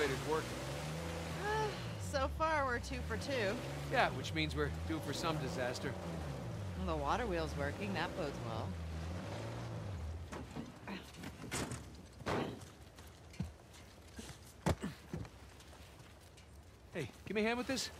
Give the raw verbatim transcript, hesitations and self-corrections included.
elevator's working. Uh, so far, we're two for two. Yeah, which means we're due for some disaster. Well, the water wheel's working. That bodes well. Hey, give me a hand with this.